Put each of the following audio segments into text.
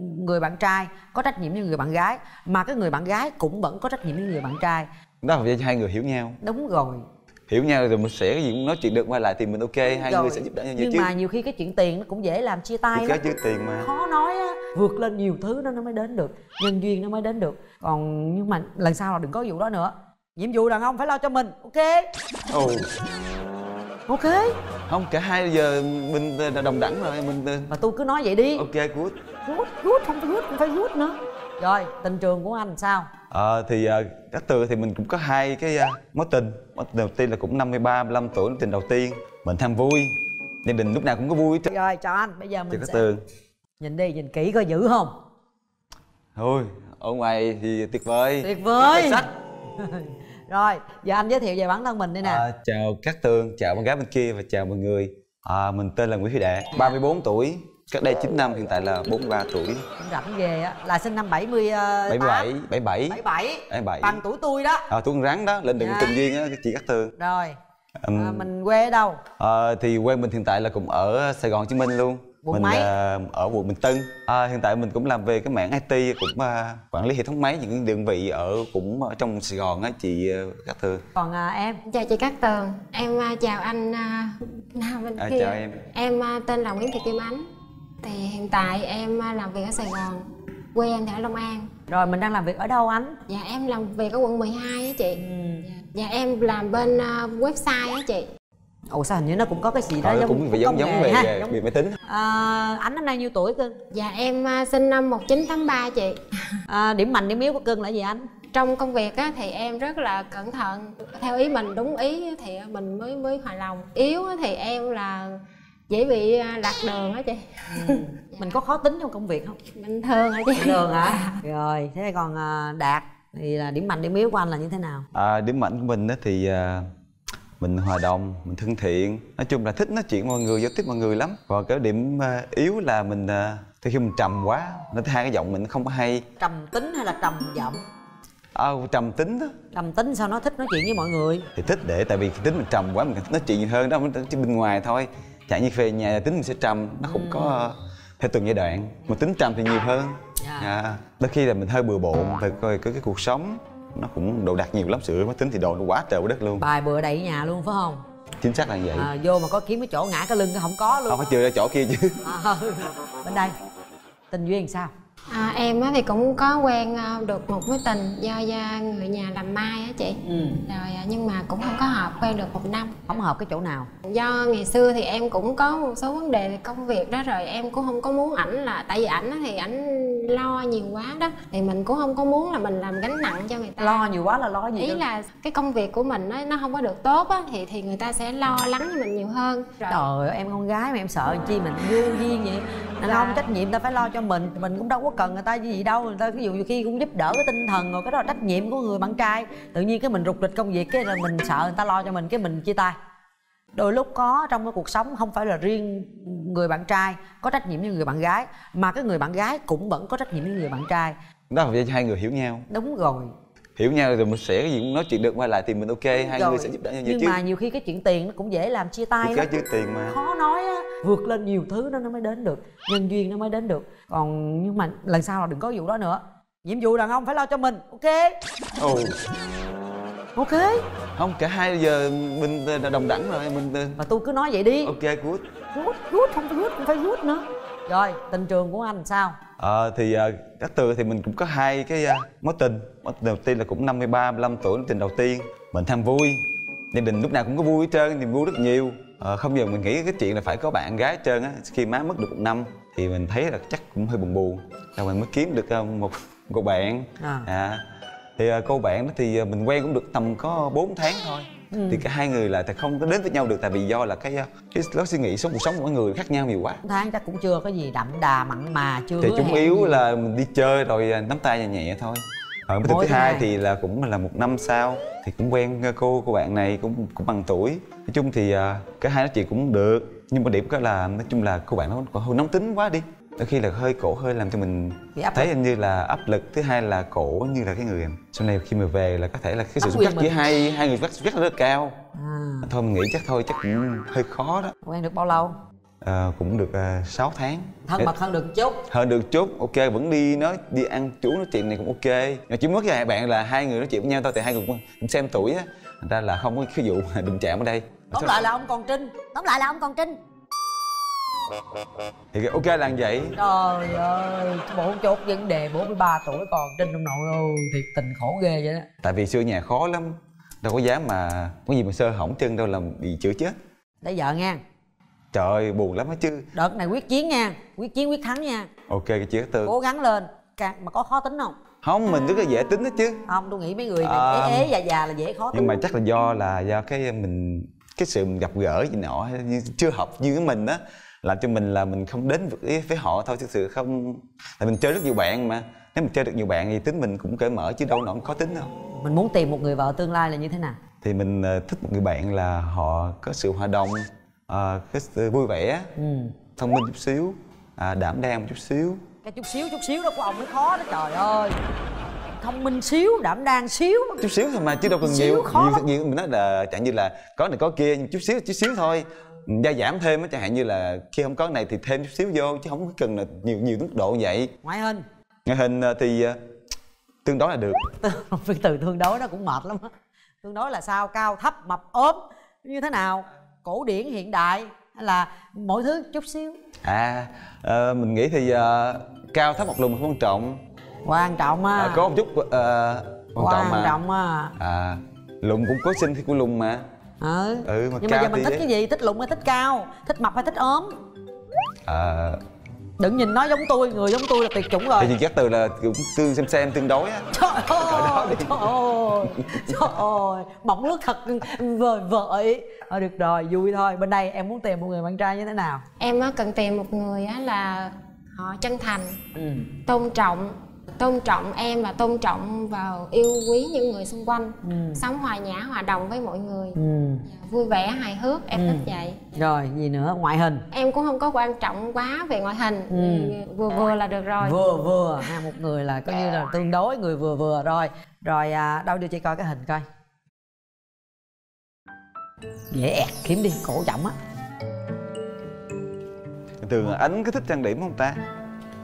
người bạn trai có trách nhiệm với người bạn gái, mà cái người bạn gái cũng vẫn có trách nhiệm với người bạn trai. Đó là hai người hiểu nhau. Đúng rồi, hiểu nhau rồi mình sẽ cái gì cũng nói chuyện được, quay lại thì mình ok, hai người sẽ giúp đỡ nhau. Nhưng mà nhiều khi cái chuyện tiền nó cũng dễ làm chia tay lắm. Chuyện tiền mà khó nói á, vượt lên nhiều thứ nó mới đến được, nhân duyên nó mới đến được. Còn nhưng mà lần sau là đừng có vụ đó nữa. Nhiệm vụ đàn ông phải lo cho mình, ok? Ồ, ok. Không, cả hai giờ mình đồng đẳng rồi mình. Mà tôi cứ nói vậy đi. Ok, good. Good, không phải good, cũng phải good nữa. Rồi, tình trường của anh sao? Thì Cát Tường thì mình cũng có hai cái mối tình. Mối tình đầu tiên là cũng 53, 55 tuổi, tình đầu tiên. Mình tham vui, gia đình lúc nào cũng có vui. Rồi, chào anh, bây giờ mình sẽ... Tường. Nhìn đi, nhìn kỹ coi dữ không? Thôi, ở ngoài thì tuyệt vời. Tuyệt vời. Rồi, giờ anh giới thiệu về bản thân mình đi nè. Chào Cát Tường, chào bạn gái bên kia và chào mọi người. Mình tên là Nguyễn Huy Đệ, 34 tuổi. Cách đây 9 năm, hiện tại là 43 tuổi. Cũng rảnh ghê á, là sinh năm 77. Bằng tuổi tôi đó. Tuổi con rắn đó, lên đường tình duyên á, chị Cát Tường. Rồi, mình quê ở đâu? Thì quê mình hiện tại là cũng ở Sài Gòn, Hồ Chí Minh luôn. Quận mấy? Ở quận Bình Tân. Hiện tại mình cũng làm về cái mạng IT, cũng quản lý hệ thống máy những đơn vị ở cũng ở trong Sài Gòn á chị Cát Tường. Còn em? Chào chị Cát Tường, em chào anh bên kia. Chào em. Em tên là Nguyễn Thị Kim Ánh. Thì hiện tại em làm việc ở Sài Gòn, quê em thì ở Long An. Rồi mình đang làm việc ở đâu anh? Dạ em làm việc ở quận 12 á chị. Dạ em làm bên website á chị. Ồ sao hình như nó cũng có cái gì đó giống về máy tính. Ánh năm nay nhiêu tuổi cưng? Dạ em sinh năm 1983 chị. Điểm mạnh điểm yếu của cưng là gì anh? Trong công việc á, thì em rất là cẩn thận, theo ý mình đúng ý thì mình mới hài lòng. Yếu á, thì em là dễ bị lạc đường á chị. Mình có khó tính trong công việc không? Bình thường hả chị? Bình thường hả? Rồi, thế còn Đạt thì là điểm mạnh điểm yếu của anh là như thế nào? Điểm mạnh của mình á thì mình hòa đồng, mình thân thiện, nói chung là thích nói chuyện mọi người, giao tiếp mọi người lắm. Và cái điểm yếu là mình khi mình trầm quá, nên hai cái giọng mình không có hay. Trầm tính hay là trầm giọng? Trầm tính đó. Trầm tính sao nó thích nói chuyện với mọi người? Thì thích để tại vì tính mình trầm quá mình thích nói chuyện nhiều hơn đó, mình chỉ bên ngoài thôi. Chẳng như về nhà tính mình sẽ trầm, nó cũng có theo từng giai đoạn. Mình tính trầm thì nhiều hơn. Đôi khi là mình hơi bừa bộn về coi cái cuộc sống. Nó cũng đồ đạc nhiều lắm, sửa máy tính thì đồ nó quá trời quá đất luôn. Bài bừa đầy nhà luôn phải không? Chính xác là như vậy. Vô mà có kiếm cái chỗ ngã cái lưng nó không có luôn. Không phải chừa ra chỗ kia chứ. Bên đây, tình duyên sao? Em thì cũng có quen được một mối tình do người nhà làm mai á chị. Rồi nhưng mà cũng không có hợp, quen được một năm. Không hợp cái chỗ nào? Do ngày xưa thì em cũng có một số vấn đề về công việc đó, rồi em cũng không có muốn ảnh là, tại vì ảnh thì ảnh lo nhiều quá đó, thì mình cũng không có muốn là mình làm gánh nặng cho người ta. Lo nhiều quá là lo gì? Ý là cái công việc của mình nó không có được tốt á, thì người ta sẽ lo lắng cho mình nhiều hơn. Trời ơi, em con gái mà em sợ chi mình vô duyên vậy. Đàn ông trách nhiệm ta phải lo cho mình cũng đâu có cần người ta gì đâu, người ta ví dụ nhiều khi cũng giúp đỡ cái tinh thần rồi, cái đó là trách nhiệm của người bạn trai. Tự nhiên cái mình rục rịch công việc cái là mình sợ người ta lo cho mình cái mình chia tay. Đôi lúc có trong cái cuộc sống không phải là riêng người bạn trai có trách nhiệm với người bạn gái, mà cái người bạn gái cũng vẫn có trách nhiệm với người bạn trai. Đó là hai người hiểu nhau. Đúng rồi, hiểu nhau rồi mình sẽ cái gì cũng nói chuyện được, quay lại thì mình ok, hai người sẽ giúp đỡ nhau. Nhưng mà nhiều khi cái chuyện tiền nó cũng dễ làm chia tay lắm. Chuyện tiền mà khó nói á, vượt lên nhiều thứ nó mới đến được, nhân duyên nó mới đến được. Còn nhưng mà lần sau là đừng có vụ đó nữa. Nhiệm vụ đàn ông phải lo cho mình, ok? Ok. Không, cả hai giờ mình đồng đẳng rồi mình. Mà tôi cứ nói vậy đi. Ok, good. Good, không phải good, cũng phải good nữa. Rồi, tình trường của anh sao? Thì Cát Tường thì mình cũng có hai cái mối tình. Mối tình đầu tiên là cũng 53, 55 tuổi, tình đầu tiên. Mình tham vui, gia đình lúc nào cũng có vui hết trơn, niềm vui rất nhiều. Không giờ mình nghĩ cái chuyện là phải có bạn gái hết trơn á. Khi má mất được một năm thì mình thấy là chắc cũng hơi buồn buồn, rồi mình mới kiếm được một cô bạn. Thì cô bạn đó thì mình quen cũng được tầm có 4 tháng thôi. Thì cả hai người là không có đến với nhau được, tại vì do là cái lối suy nghĩ, sống cuộc sống của mỗi người khác nhau nhiều quá. Tháng chắc cũng chưa có gì đậm đà mặn mà chưa. Thì chúng yếu là mình đi chơi rồi nắm tay nhẹ nhẹ thôi. Mối tình thứ hai thì là cũng là một năm sau, thì cũng quen cô bạn này cũng bằng tuổi. Nói chung thì cả hai nói chuyện cũng được, nhưng mà điểm cái là nói chung là cô bạn nó hơi nóng tính quá đi. Đôi khi là hơi cổ hơi làm cho mình thấy anh như là áp lực. Thứ hai là cổ như là cái người sau này khi mà về là có thể là cái sự xung khắc giữa hai người rất là cao. Thôi mình nghĩ chắc cũng hơi khó đó. Quen được bao lâu? Cũng được 6 tháng. Thân mật hơn được chút. Hơn được chút, ok, vẫn đi nói đi ăn chú nói chuyện này cũng ok. Mà chỉ mất với bạn là hai người nói chuyện với nhau thôi, thì hai người cũng xem tuổi á, thành ra là không có cái vụ đụng chạm ở đây. Tóm lại là ông còn trinh. Thì ok là như vậy. Trời ơi, bộ chốt vấn đề 43 tuổi còn trinh ông nội ơi, thiệt tình khổ ghê vậy đó. Tại vì xưa nhà khó lắm, đâu có dám mà có gì mà sơ hỏng chân đâu làm bị chữa chết. Lấy vợ nha. Trời ơi, buồn lắm á chứ. Đợt này quyết chiến nha, quyết chiến quyết thắng nha. Ok, chị Cát Tường cố gắng lên. Mà có khó tính không? Không, mình rất là dễ tính đó chứ. Không, tôi nghĩ mấy người này ế già là dễ khó tính. Nhưng mà chắc là do cái mình sự mình gặp gỡ gì nọ chưa hợp như cái mình á, làm cho mình là mình không đến được ý với họ thôi, chứ sự không. Tại mình chơi rất nhiều bạn mà, nếu mình chơi được nhiều bạn thì tính mình cũng cởi mở chứ đâu nó khó tính đâu. Mình muốn tìm một người vợ tương lai là như thế nào? Thì mình thích một người bạn là họ có sự hòa đồng, vui vẻ, thông minh chút xíu, đảm đang một chút xíu. Cái chút xíu đó của ông mới khó đó trời ơi. Thông minh xíu, đảm đang xíu. Chút xíu thôi mà chứ đâu cần nhiều. Nhiều mình nói là chẳng như là có này có kia, nhưng chút xíu thôi. Gia giảm thêm á, chẳng hạn như là khi không có này thì thêm chút xíu vô, chứ không cần là nhiều mức độ vậy. Ngoại hình. Ngoại hình thì tương đối là được. Từ tương đối đó cũng mệt lắm á. Tương đối là sao? Cao, thấp, mập, ốm như thế nào? Cổ điển, hiện đại hay là mỗi thứ chút xíu? Mình nghĩ thì cao thấp một lùm không quan trọng. Quan trọng á. Có một chút quan trọng á. Lùm cũng có xinh thì cũng lùm mà. Ừ, mà nhưng mà giờ mình thích cái gì? Thích lùn hay thích cao? Thích mập hay thích ốm? Đừng nhìn nói giống tôi, người giống tôi là tuyệt chủng rồi. Thì Cát Tường là cũng xem tương đối á. Trời ơi, trời ơi, mộng ước thật vời vợi. Được rồi, vui thôi. Bên đây em muốn tìm một người bạn trai như thế nào? Em cần tìm một người là họ chân thành, tôn trọng em và tôn trọng vào yêu quý những người xung quanh, sống hòa nhã hòa đồng với mọi người, vui vẻ hài hước, em thích vậy. Rồi gì nữa? Ngoại hình em cũng không có quan trọng quá về ngoại hình, vừa vừa là được rồi. Vừa vừa một người là coi như là tương đối, người vừa rồi. Rồi đâu đưa chị coi cái hình coi, dễ ẹt kiếm đi, cổ trọng á. Thường Ánh có thích trang điểm không ta?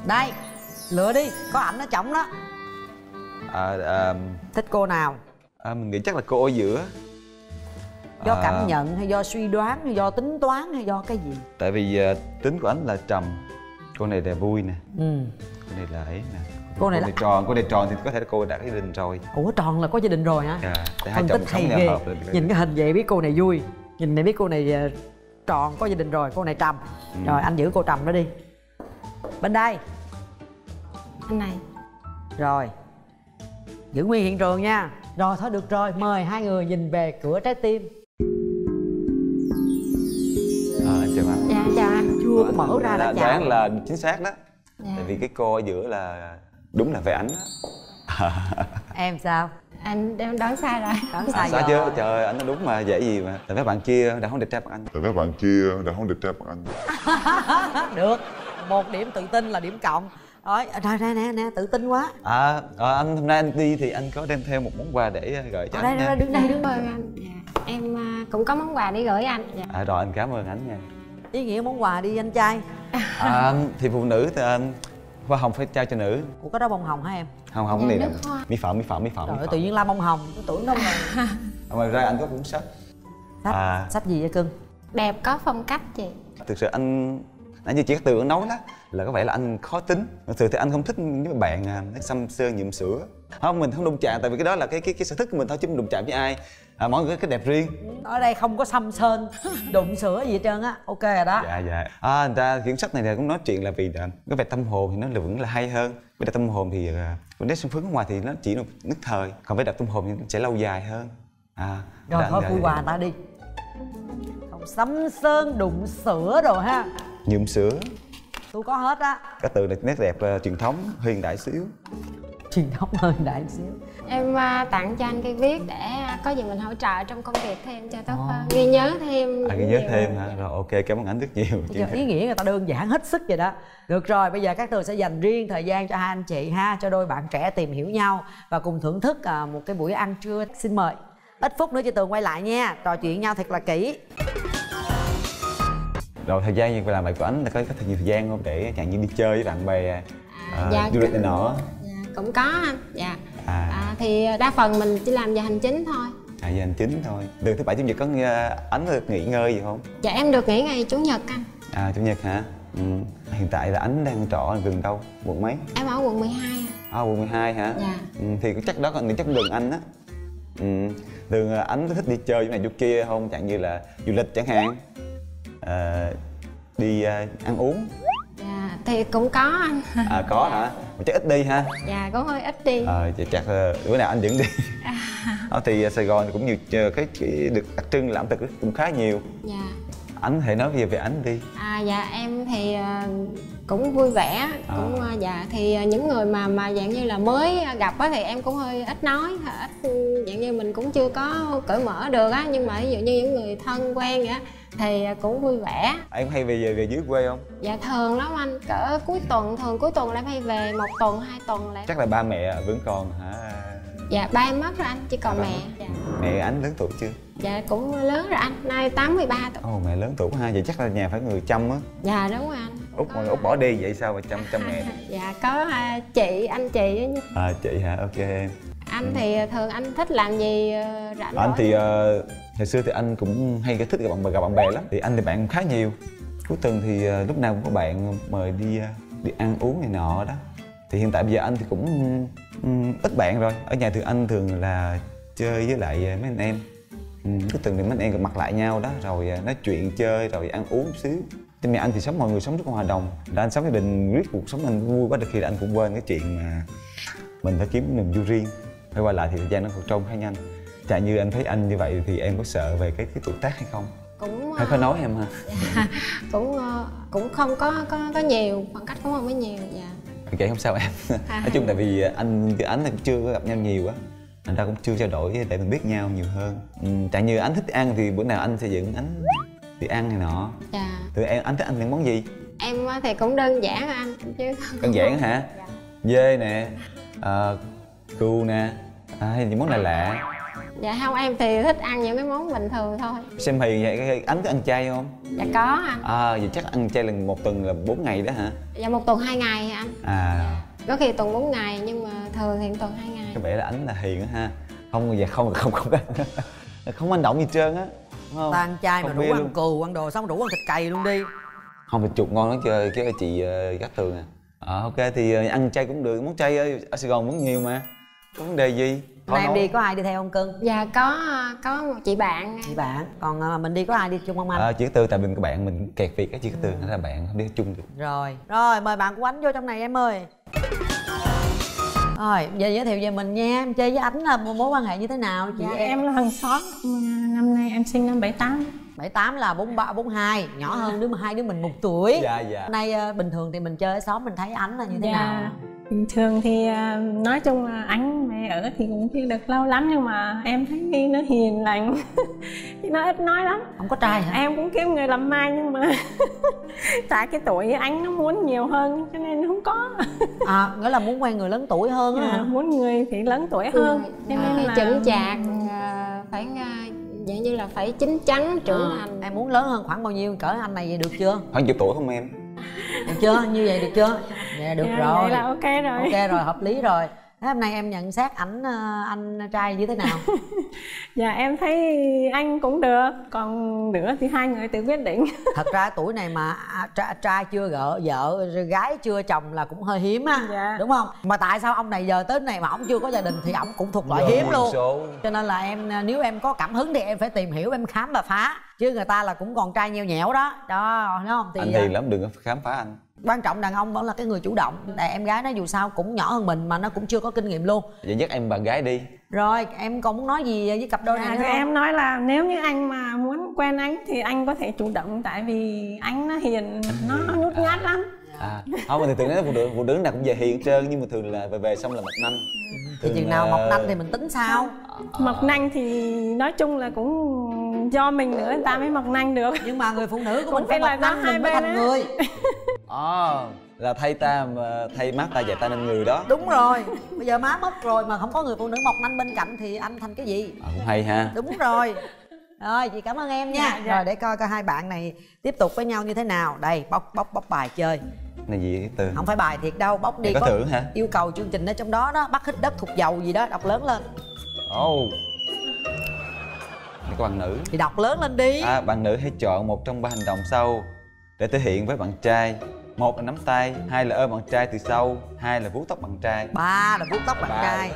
Đây lựa đi, có ảnh nó trọng đó. Thích cô nào? Mình nghĩ chắc là cô ở giữa. Do cảm nhận hay do suy đoán hay do tính toán hay do cái gì? Tại vì tính của Ánh là trầm, cô này là vui nè, cô này là ấy nè, cô này là tròn. Cô này tròn thì có thể là cô đã có gia đình rồi. Ủa, tròn là có gia đình rồi hả? Phân tích hay ghê. Nhìn cái hình vậy biết cô này vui, nhìn này biết cô này tròn có gia đình rồi, cô này trầm. Rồi anh giữ cô trầm đó đi. Bên đây anh này. Rồi giữ nguyên hiện trường nha. Rồi thôi được rồi, mời hai người nhìn về cửa trái tim. Em chào anh. Dạ chào anh. Chưa có mở ra đã chào. Đoán là chính xác đó. Dạ. Tại vì cái cô ở giữa là đúng là về ảnh đó. Em sao? Anh đoán sai rồi. Đoán sai rồi. Chứ trời, anh nó đúng mà, dễ gì mà. Tại mấy bạn kia đã không đẹp trai bằng anh. Được, một điểm tự tin là điểm cộng. Rồi nè, tự tin quá. Anh hôm nay anh đi thì anh có đem theo một món quà để gửi cho anh. Đứng đây anh. Dạ. Em cũng có món quà để gửi anh. Dạ. Rồi anh cảm ơn anh nha. Ý nghĩa món quà đi anh trai. Thì phụ nữ thì hoa hồng phải trao cho nữ. Ủa có đó bông hồng hả em? Hồng này mỹ phẩm. Rồi tự nhiên la bông hồng, tuổi nông rồi. Ngoài ra anh có cuốn sách. Sách gì vậy cưng? Đẹp có phong cách chị. Thực sự anh như chị Cát Tường nói đó, là có vẻ là anh khó tính. Thực sự thì anh không thích những bạn xăm xơ nhuộm sữa. Không, mình không đụng chạm, tại vì cái đó là cái sở thích của mình thôi, chứ mình đụng chạm với ai. Mỗi người có cái đẹp riêng. Ở đây không có xăm sơn, đụng sữa gì hết trơn á. Ok rồi đó. Dạ. Người ta quyển sách này là cũng nói chuyện là vì cái về tâm hồn thì nó vẫn là hay hơn. Với tâm hồn thì nét xuân phấn ở ngoài thì nó chỉ là nhất thời, còn với đẹp tâm hồn thì nó sẽ lâu dài hơn. Rồi thôi vui quà ta đi. Không xăm sơn đụng sữa rồi ha. Nhuộm sữa tôi có hết á. Cái từ này nét đẹp truyền thống hiện đại xíu. Truyền thống hơi đại xíu. Em tặng cho anh cái viết để có gì mình hỗ trợ trong công việc thêm cho tốt hơn. Ghi nhớ thêm. Ghi nhớ thêm hả? Rồi ok, cảm ơn anh rất nhiều. Ý nghĩa người ta đơn giản hết sức vậy đó. Được rồi, bây giờ các Tường sẽ dành riêng thời gian cho hai anh chị ha, cho đôi bạn trẻ tìm hiểu nhau và cùng thưởng thức một cái buổi ăn trưa. Xin mời. Ít phút nữa chị Tường quay lại nha, trò chuyện nhau thật là kỹ. Rồi thời gian việc làm bài của anh là có nhiều thời gian không để chẳng như đi chơi với bạn bè, du lịch này nọ? Cũng có anh. Dạ. Thì đa phần mình chỉ làm giờ hành chính thôi. À, giờ hành chính thôi. Từ thứ bảy chủ nhật có Ánh được nghỉ ngơi gì không? Dạ em được nghỉ ngày chủ nhật anh. À, chủ nhật hả? Ừ. Hiện tại là Ánh đang trọ ở gần đâu? Quận mấy? Em ở quận 12. À, quận 12 hả? Dạ. Ừ, thì chắc đó còn chắc gần anh á. Ừ. Thường Ánh có thích đi chơi chỗ này chỗ kia không? Chẳng như là du lịch chẳng hạn, đi ăn uống? Dạ, thì cũng có anh. À, có hả? Mà chắc ít đi ha? Dạ, cũng hơi ít đi. Chắc bữa nào anh vẫn đi. Thì Sài Gòn cũng nhiều cái được đặc trưng làm thực cũng khá nhiều. Dạ. Ánh hãy nói về Ánh đi. Dạ em thì cũng vui vẻ, cũng dạ thì những người mà dạng như là mới gặp á thì em cũng hơi ít nói, ít dạng như mình cũng chưa có cởi mở được á, nhưng mà ví dụ như những người thân quen vậy á thì cũng vui vẻ. Em hay về dưới quê không? Dạ thường lắm anh, cỡ cuối tuần, thường cuối tuần là em hay về 1 tuần 2 tuần lại. Chắc là ba mẹ vẫn còn hả? Dạ ba em mất rồi anh, chỉ còn mẹ. Dạ. Mẹ Ánh lớn tuổi chưa? Dạ cũng lớn rồi anh, nay 83 tuổi. Ồ, mẹ lớn tuổi ha, vậy chắc là nhà phải người chăm á. Dạ đúng rồi anh. Út bỏ đi vậy sao mà chăm mẹ? Dạ có chị, anh chị á. À chị hả, ok em. Anh thì thường anh thích làm gì rảnh rỗi? Anh thì hồi xưa thì anh cũng hay thích gặp bạn bè lắm. Thì anh thì bạn cũng khá nhiều. Cuối tuần thì lúc nào cũng có bạn mời đi ăn uống này nọ đó. Thì hiện tại bây giờ anh thì cũng ít bạn rồi. Ở nhà thì anh thường là chơi với lại mấy anh em. Cuối tuần thì mấy anh em gặp mặt lại nhau đó, rồi nói chuyện chơi, rồi ăn uống một xíu. Thì mẹ anh thì mọi người sống rất hòa đồng. Là anh sống gia đình, riết cuộc sống anh vui quá, được khi là anh cũng quên cái chuyện mà mình phải kiếm niềm vui riêng. Phải quay lại thì thời gian nó trôi khá nhanh. Chả như anh thấy anh như vậy thì em có sợ về cái tuổi tác hay không? Cũng hay có nói em ha. Dạ, cũng không có nhiều, khoảng cách cũng không có nhiều. Dạ. Vậy không sao em. Nói chung tại vì anh với Ánh cũng chưa gặp nhau nhiều á, anh ta cũng chưa trao đổi để mình biết nhau nhiều hơn. Tại như Ánh thích ăn thì bữa nào anh sẽ dẫn Ánh đi ăn này nọ. Dạ. Từ em Ánh thích ăn những món gì? Em thì cũng đơn giản anh chứ. Đơn giản hả? Dạ. Dê nè, cừu nè, hay những món này lạ? Dạ không, em thì thích ăn những cái món bình thường thôi. Xem Hiền vậy, Ánh có ăn chay không? Dạ có anh. Vậy chắc ăn chay là một tuần là 4 ngày đó hả? Dạ một tuần 2 ngày anh. Có khi tuần 4 ngày nhưng mà thường thì tuần 2 ngày. Có vẻ là Ánh là hiền á ha. Không, dạ không hành động gì trơn á. Ta ăn chay mà đủ ăn cừu, ăn đồ xong đủ ăn thịt cầy luôn đi. Không, thịt chuột ngon lắm chơi chứ chị Cát Tường à. Ok thì ăn chay cũng được, món chay ở Sài Gòn vẫn nhiều mà. Có vấn đề gì? Hôm nay em đi có ai đi theo không cưng? Dạ có một chị bạn. Chị bạn. Còn mình đi có ai đi chung không anh? Chị Tư tại mình các bạn mình kẹt việc á, chị Tư nên là bạn không đi chung được. Rồi mời bạn của Ánh vô trong này em ơi. Rồi giờ giới thiệu về mình nha, em chơi với Ánh là mối quan hệ như thế nào chị? Dạ, em là hàng xóm, năm nay em sinh năm 78 là 43 42, nhỏ hơn hai đứa mình 1 tuổi. Dạ. Nay bình thường thì mình chơi ở xóm mình thấy Ánh là như thế nào? Bình thường thì nói chung là Ánh mẹ ở thì cũng chưa được lâu lắm nhưng mà em thấy nó hiền lành. Chứ nó ít nói lắm. Không có trai hả? Em cũng kiếm người làm mai nhưng mà tại cái tuổi Ánh nó muốn nhiều hơn cho nên không có. Nghĩa là muốn quen người lớn tuổi hơn hả? Muốn người thì lớn tuổi hơn cho nên là chững chạc, phải dạng như là phải chín chắn, trưởng thành. Em muốn lớn hơn khoảng bao nhiêu, cỡ anh này vậy được chưa? Khoảng chục tuổi không em? Được chưa? Như vậy được chưa? Dạ được rồi. Vậy là ok rồi. Ok rồi, hợp lý rồi. Thế hôm nay em nhận xét anh trai như thế nào? Dạ em thấy anh cũng được, còn nữa thì hai người tự quyết định. Thật ra tuổi này mà trai chưa vợ, gái chưa chồng là cũng hơi hiếm á. Dạ. Đúng không? Mà tại sao ông này giờ tới này mà ông chưa có gia đình thì ông cũng thuộc loại hiếm luôn. Cho nên là em nếu em có cảm hứng thì em phải tìm hiểu, em khám và phá. Chứ người ta là cũng còn trai nheo nhẽo đó. Đó, đúng không? Thì anh hiền lắm, đừng có khám phá anh. Quan trọng đàn ông vẫn là cái người chủ động. Để em gái nó dù sao cũng nhỏ hơn mình mà nó cũng chưa có kinh nghiệm luôn. Vậy dắt em bạn gái đi. Rồi em còn muốn nói gì với cặp đôi này nữa không? Em nói là nếu như anh mà muốn quen Ánh thì anh có thể chủ động. Tại vì Ánh nó hiền, nó nhút nhát lắm. Không thì thường nói phụ nữ nào cũng về hiền trơn. Nhưng mà thường là về xong là mọc nanh. Thì chừng nào mọc nanh thì mình tính sao? Mọc nanh thì nói chung là cũng do mình nữa, người ta mới mọc nanh được. Nhưng mà người phụ nữ của mình phải mọc nanh mình mới thành người. Là thay má ta dạy ta nên người đó. Đúng rồi. Bây giờ má mất rồi mà không có người phụ nữ mọc nanh bên cạnh thì anh thành cái gì? Cũng hay ha. Đúng rồi. Rồi chị cảm ơn em nha. Rồi để coi coi hai bạn này tiếp tục với nhau như thế nào. Đây bóc bài chơi. Này gì từ không phải bài thiệt đâu, bóc đi. Có thưởng hả? Yêu cầu chương trình ở trong đó đó, bắt hít đất thuộc dầu gì đó, đọc lớn lên. Ồ. Có bạn nữ thì đọc lớn lên đi. À, bạn nữ hãy chọn một trong ba hành động sau để thể hiện với bạn trai. Một là nắm tay, hai là ôm bạn trai từ sau, hai là vuốt tóc bạn trai, ba là vuốt tóc bạn trai.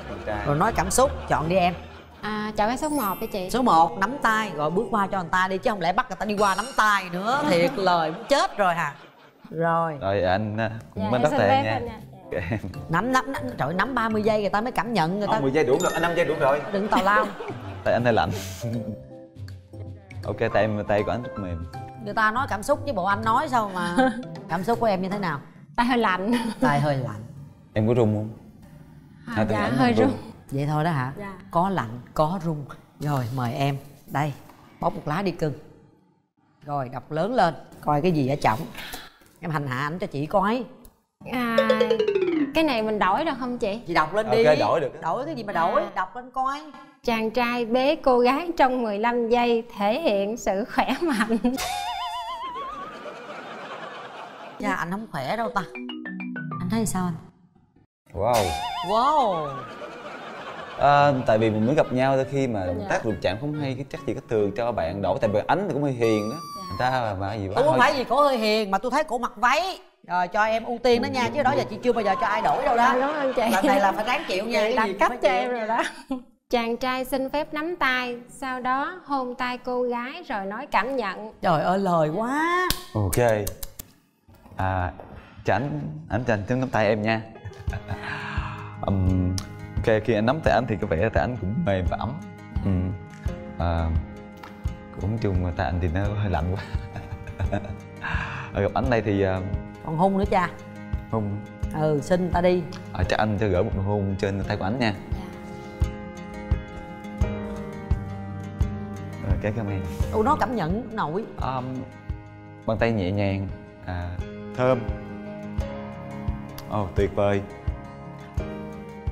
Rồi nói cảm xúc, chọn đi em. À, chọn cái số 1 đi chị. Số 1 nắm tay, rồi bước qua cho người ta đi, chứ không lẽ bắt người ta đi qua nắm tay nữa. Thiệt lời muốn chết rồi hả. Rồi anh cũng bên đất thèm nha. Nắm trời, nắm 30 giây người ta mới cảm nhận. Người ta 10 giây đủ rồi, 5 giây đủ rồi. Đừng tào lao. Tại anh hơi lạnh. Ok, tại em tay của anh rất mềm. Người ta nói cảm xúc chứ bộ anh nói sao mà. Cảm xúc của em như thế nào? Tay hơi lạnh. Tay hơi lạnh. Em có run không? À, dạ hơi run. Vậy thôi đó hả? Dạ. Có lạnh, có run. Rồi mời em. Đây, bóc một lá đi cưng. Rồi đọc lớn lên. Coi cái gì ở trọng. Em hành hạ ảnh cho chị coi. À, cái này mình đổi được không chị? Chị đọc lên đi. Ok, đổi được. Đổi cái gì mà đổi? Đọc lên coi. Chàng trai bế cô gái trong 15 giây thể hiện sự khỏe mạnh. Dạ anh không khỏe đâu ta. Anh thấy sao anh? Wow. Wow. À, tại vì mình mới gặp nhau tới khi mà động tác đụng chạm không hay, cái chắc chị có thường cho bạn đổi. Tại vì Ánh thì cũng hơi hiền đó. Người ta mà gì quá. Tôi không phải gì cổ hơi hiền mà tôi thấy cổ mặc váy. Rồi cho em ưu tiên đó nha, chứ đó giờ chị chưa bao giờ cho ai đổi đâu đó. Đúng không chị? Lần này là phải ráng chịu nha. Đặt cấp cho em rồi đó. Chàng trai xin phép nắm tay, sau đó hôn tay cô gái rồi nói cảm nhận. Trời ơi lời quá. Ok. À, anh nắm tay em nha. Ok, khi anh nắm tay anh thì có vẻ tay anh cũng mềm và ấm. Cũng chung là tay anh thì nó hơi lạnh quá. Gặp anh đây thì còn hôn nữa cha. Hôn. Ừ, xin ta đi. Chắc anh cho gửi một nụ hôn trên tay của anh nha. Cái cảm ơn. Ủa nó cảm nhận nổi. Bàn tay nhẹ nhàng, thơm. Ồ, tuyệt vời.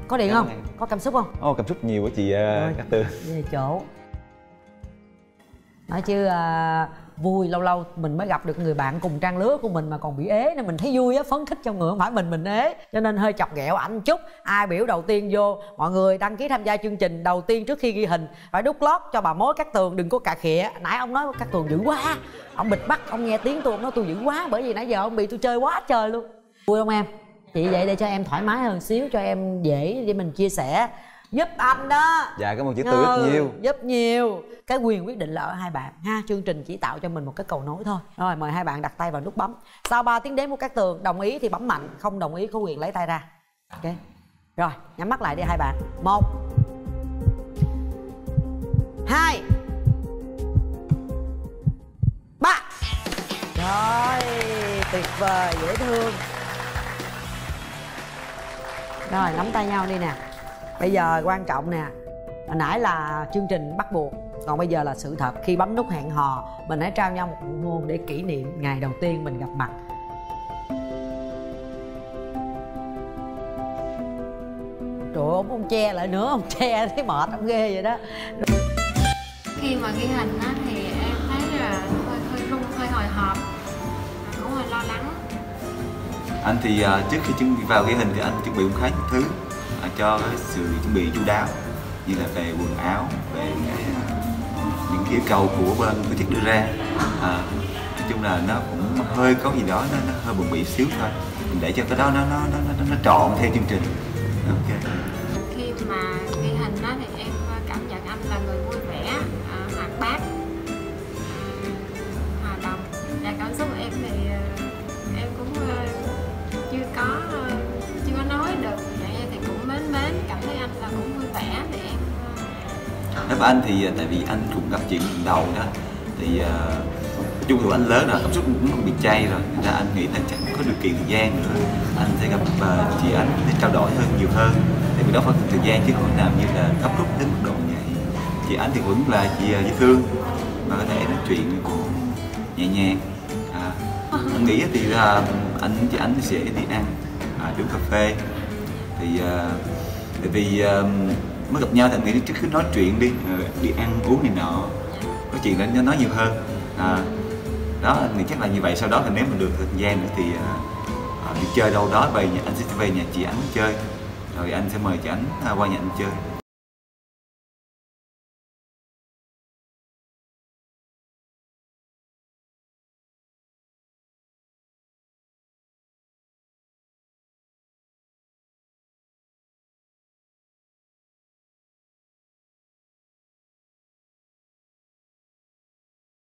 Có điện không? Có cảm xúc không? Ồ, cảm xúc nhiều của chị Cát Tường. Về chỗ. Nói chứ vui, lâu lâu mình mới gặp được người bạn cùng trang lứa của mình mà còn bị ế nên mình thấy vui á, phấn khích trong người, không phải mình ế, cho nên hơi chọc ghẹo ảnh chút. Ai biểu đầu tiên vô, mọi người đăng ký tham gia chương trình đầu tiên trước khi ghi hình phải đút lót cho bà mối Cát Tường, đừng có cà khịa. Nãy ông nói Cát Tường dữ quá, ông bịt mắt, ông nghe tiếng tôi, ông nói tôi dữ quá bởi vì nãy giờ ông bị tôi chơi quá trời luôn. Vui không em? Chị vậy để cho em thoải mái hơn xíu, cho em dễ để mình chia sẻ. Giúp anh đó. Dạ cảm ơn chị Tường rất nhiều. Giúp nhiều. Cái quyền quyết định là ở hai bạn ha. Chương trình chỉ tạo cho mình một cái cầu nối thôi. Rồi mời hai bạn đặt tay vào nút bấm. Sau 3 tiếng đếm của Cát Tường, đồng ý thì bấm mạnh, không đồng ý có quyền lấy tay ra. Ok. Rồi nhắm mắt lại đi hai bạn. 1 2 3. Rồi tuyệt vời, dễ thương. Rồi nắm tay nhau đi nè. Bây giờ quan trọng nè, hồi nãy là chương trình bắt buộc, còn bây giờ là sự thật. Khi bấm nút hẹn hò, mình hãy trao nhau một nụ hôn để kỷ niệm ngày đầu tiên mình gặp mặt. Trời ơi, ông che lại nữa, ông che thấy mệt, ông ghê vậy đó. Khi mà ghi hình á, thì em thấy là hơi run, hơi hồi hộp, cũng hơi lo lắng. Anh thì trước khi chuẩn bị vào ghi hình thì anh chuẩn bị cũng khá nhiều thứ cho sự chuẩn bị chu đáo, như là về quần áo, về những yêu cầu của bên tổ chức đưa ra. Nói chung là nó cũng hơi có gì đó, nó hơi bụng bỉ xíu thôi, mình để cho cái đó nó trọn theo chương trình. Ok. Khi mà ghi hình đó thì em cảm nhận anh là người vui vẻ, hoạt bát, hòa đồng. Và cảm xúc của em thì em cũng chưa có nói được. Cảm thấy anh là cũng vui vẻ để em. Nếu mà anh thì tại vì anh cũng gặp chuyện đầu đó thì chung là anh lớn rồi, cảm xúc cũng không bị chay rồi, nên là anh nghĩ là chẳng có điều kiện thời gian nữa, anh sẽ gặp chị Ánh để trao đổi nhiều hơn. Tại vì đó phải cần thời gian chứ không làm như là gấp rút đến mức độ như vậy. Chị Ánh thì vẫn là chị dễ thương mà có thể nói chuyện cũng nhẹ nhàng. Anh nghĩ thì là chị Ánh sẽ đi ăn uống cà phê. Thì tại vì mới gặp nhau thì anh nghĩ trước khi nói chuyện đi, đi ăn uống này nọ, có cái chuyện đó nói nhiều hơn. Đó thì chắc là như vậy. Sau đó thì nếu mình được thời gian nữa thì đi chơi đâu đó về nhà, anh sẽ về nhà chị Ánh chơi, rồi anh sẽ mời chị Ánh qua nhà anh chơi.